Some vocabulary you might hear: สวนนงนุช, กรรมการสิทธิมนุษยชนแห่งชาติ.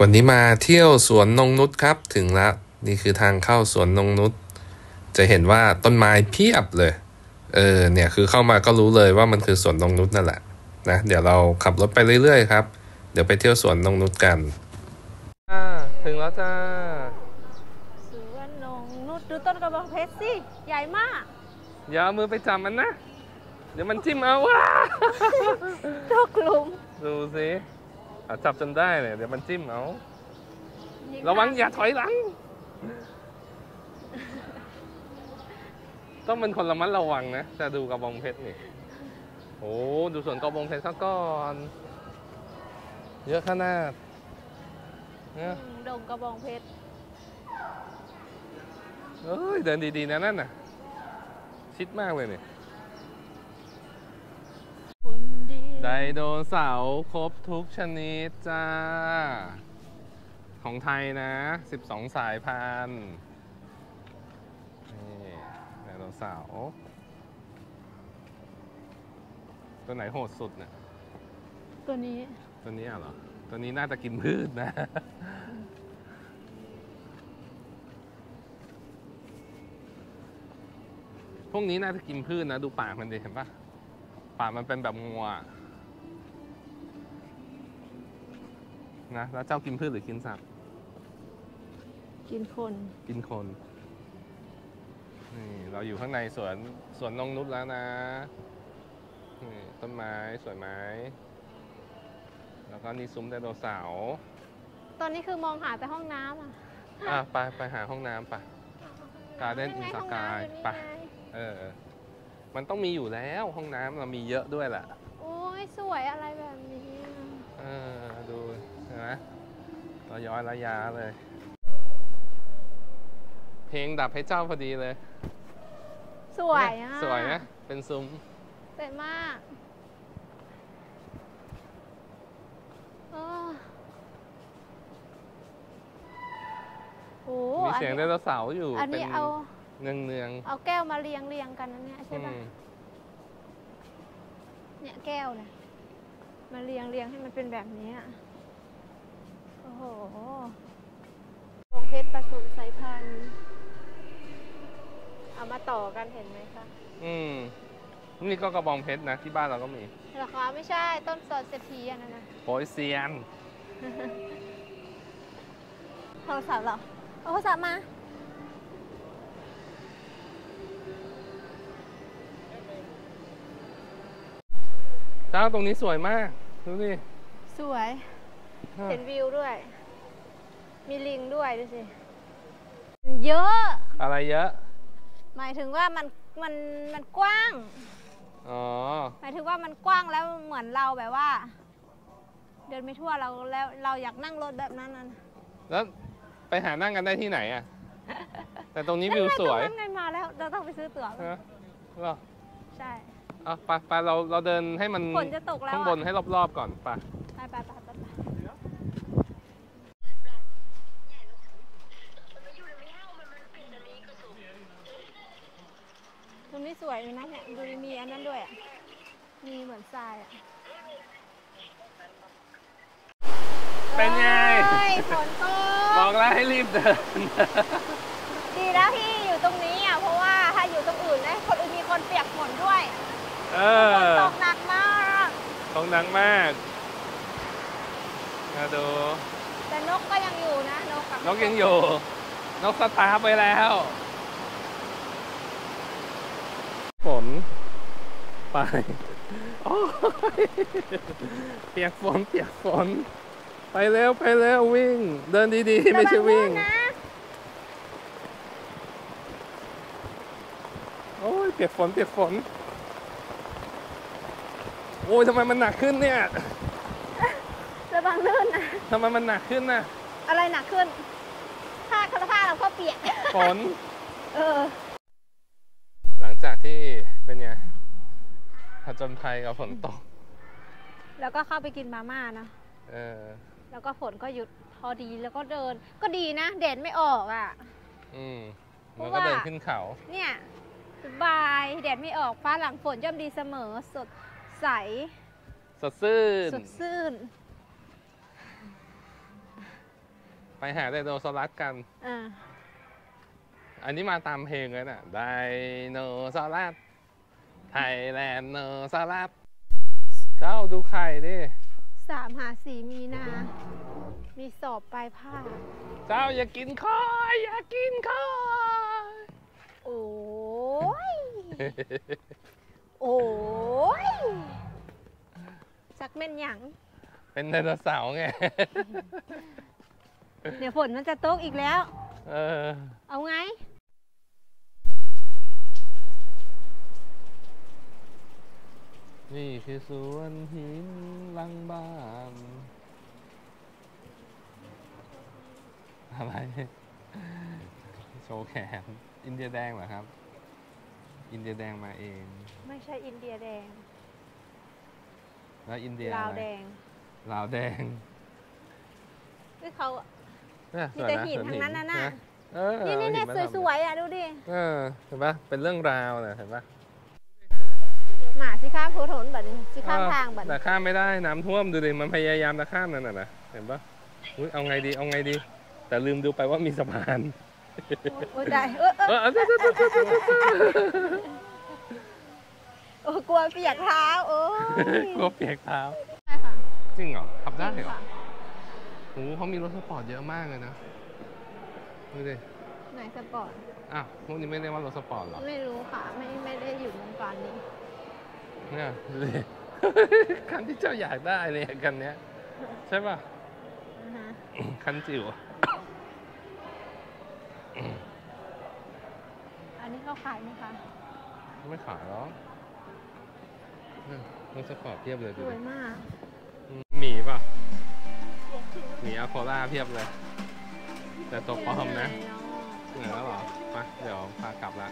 วันนี้มาเที่ยวสวนนงนุชครับถึงแล้วนี่คือทางเข้าสวนนงนุชจะเห็นว่าต้นไม้เพียบเลยเนี่ยคือเข้ามาก็รู้เลยว่ามันคือสวนนงนุชนั่นแหละนะเดี๋ยวเราขับรถไปเรื่อยๆครับเดี๋ยวไปเที่ยวสวนนงนุชกันถึงแล้วจ้าสวนนงนุชดูต้นกระบองเพชรสิใหญ่มากอย่าเอามือไปจับมันนะเดี๋ยวมันจิ้มเอาว้าตกหลุมดูสิจับจนได้เลยเดี๋ยวมันจิ้มเอาระวังอย่าถอยหลังต้องเป็นคนระมัดระวังนะจะดูกระบองเพชรนี่โอ้ดูสวนกระบองเพชรซะก่อนเยอะขนาดเนี่ยดงกระบองเพชรเอ้ยเดินดีๆนะนั่นน่ะชิดมากเลยเนี่ยไดโนเสาร์ครบทุกชนิดจ้าของไทยนะ12สายพันธุ์นี่ไดโนเสาร์ตัวไหนโหดสุดเนี่ยตัวนี้เหรอตัวนี้น่าจะกินพืชนะพวกนี้น่าจะกินพืชนะดูปากมันดิเห็นปะปากมันเป็นแบบงัวนะแล้วเจ้ากินพืชหรือกินสัตว์กินคนนี่เราอยู่ข้างในสวนนงนุชแล้วนะนี่ต้นไม้สวยไม้แล้วก็นี่ซุ้มไดโนเสาร์ตอนนี้คือมองหาแต่ห้องน้ำอ่ะไปหาห้องน้ำไปการเล่นอินสกายไปมันต้องมีอยู่แล้วห้องน้ำเรามีเยอะด้วยแหละโอ้ยสวยอะไรแบบนี้ดูใช่ไหมเราย้อยระยะเลยเพลงดับให้เจ้าพอดีเลยสวยนะสวยนะเป็นซุ้มสวยมากโอ้มีเสียงไดโนเสาร์อยู่อันนี้เอาเนืองเอาแก้วมาเรียงกันนะเนี่ยใช่ไหมเนี่ยแก้วนะมาเรียงให้มันเป็นแบบนี้โอ้โหกระบองเพชรผสมสายพันธุ์เอามาต่อกันเห็นไหมคะนี่ก็กระบองเพชรนะที่บ้านเราก็มีเหรอคะไม่ใช่ต้นสดเศรษฐีอันนั้นนะโปยเซียนโทรศัพท์เหรอเอาโทรศัพท์มาเจ้าตรงนี้สวยมากดูสิสวยเห็นวิวด้วยมีลิงด้วยดูสิเยอะอะไรเยอะหมายถึงว่ามันกว้างหมายถึงว่ามันกว้างแล้วเหมือนเราแบบว่าเดินไม่ทั่วเราแล้วเราอยากนั่งรถแบบนั้นแล้วไปหานั่งกันได้ที่ไหนอ่ะแต่ตรงนี้วิวสวยนั่งกันมาแล้วเราต้องไปซื้อตั๋วเหรอใช่อ่ะไปเราเดินให้มันข้างบนให้รอบๆก่อนไปตรงนี้สวยเลยนะเนี่ยดูมีอันนั้นด้วยอ่ะมีเหมือนทรายอ่ะเป็นไงฝนตกบอกแล้วให้รีบเดินดีแล้วที่อยู่ตรงนี้อ่ะเพราะว่าถ้าอยู่ตรงอื่นนะคนอื่นมีคนเปียกฝนด้วยฝนตกหนักมากมาดูแต่นกก็ยังอยู่นะนกยังอยู่นกสตาร์ไปแล้วฝนไปโอ้ยเปียกฝนไปแล้ววิ่งเดินดีๆไม่ใช่วิ่งโอ้ยเปียกฝนโอ้ยทำไมมันหนักขึ้นเนี่ยระวังลื่นนะทำไมมันหนักขึ้นน่ะอะไรหนักขึ้นผ้าเราก็เปียกฝนหลังจากที่เป็นไงผจญภัยกับฝนตกแล้วก็เข้าไปกินมาม่านะแล้วก็ฝนก็หยุดพอดีแล้วก็เดินก็ดีนะเด่นไม่ออกอ่ะแล้วก็เดินขึ้นเขาเนี่ยสบายแดดไม่ออกฟ้าหลังฝนย่อมดีเสมอสดใสสดซื่น ไปหาไดโนเสาร์รัสกันอันนี้มาตามเพลงเลยนะไดโนเสาร์รัสไทยแลนด์โนเสาร์รัสเจ้าดูไข่ดิ3-4 มีนามีสอบปลายภาคเจ้าอย่ากินคอยอย่ากินคอยโอ้ยโอ้ยจักแม่นหยังเป็นไดโนเสาร์ไงเดี๋ยวฝนมันจะตกอีกแล้วเอาไงนี่คือสวนหินหลังบ้านอะไรโชว์แขนอินเดียแดงเหรอครับอินเดียแดงมาเองไม่ใช่อินเดียแดงแล้วอินเดียลาวแดงลาวแดงคือเขามีแต่หินทั้งนั้นน่ะนี่เนี่ยสวยๆอ่ะดูดิเห็นปะเป็นเรื่องราวนะเห็นปะหมาสิข้ามโถนนแบบนี้สิข้ามทางแบบแต่ข้ามไม่ได้น้ำท่วมดูดิมันพยายามจะข้ามนั่นน่ะเห็นปะอุ้ยเอาไงดีเอาไงดีแต่ลืมดูไปว่ามีสะพานโอ้ยได้โอ้กลัวเปียกเท้าโอ้ยกลัวเปียกเท้าใช่ค่ะจริงเหรอขับได้เหรอโอ้เขามีรถสปอร์ตเยอะมากเลยนะดูดิไหนสปอร์ตอ้าวพวกนี้ไม่เรียกว่ารถสปอร์ตหรอไม่รู้ค่ะไม่ได้อยู่วงการนี้เนี่ยคันที่เจ้าอยากได้เลยคันเนี้ยใช่ป่ะคันจิ๋วอันนี้เขาขายไหมคะไม่ขายหรอกรถสปอร์ตเพียบเลยสวยมากหมีป่ะหมีอะโคล่าเพียบเลยแต่ตกปลอมนะเหนื่อยแล้วหรอมาเดี๋ยวพากลับละ